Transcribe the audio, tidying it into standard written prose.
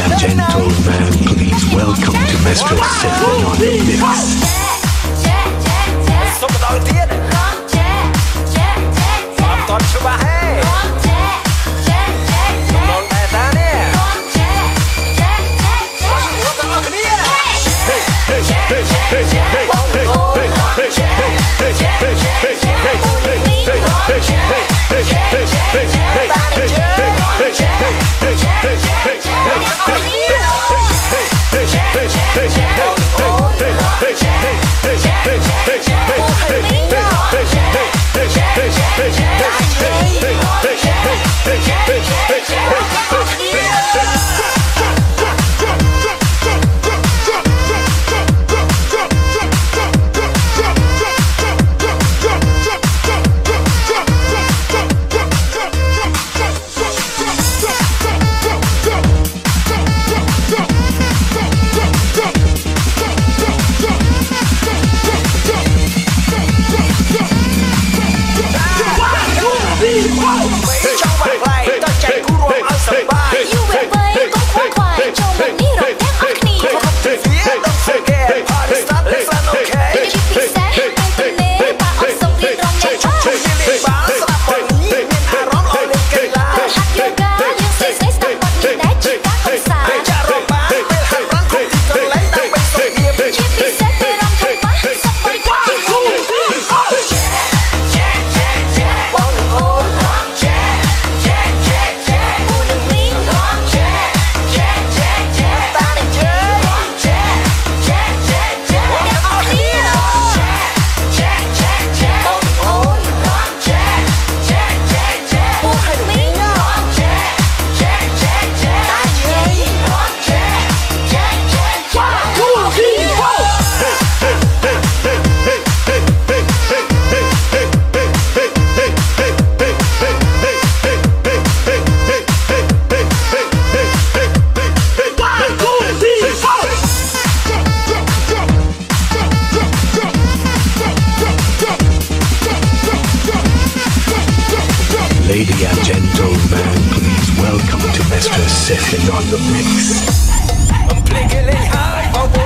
and gentlemen, please welcome to Maestro Seven on the mix. Ladies and gentlemen, please welcome to Maestro Seven on the mix.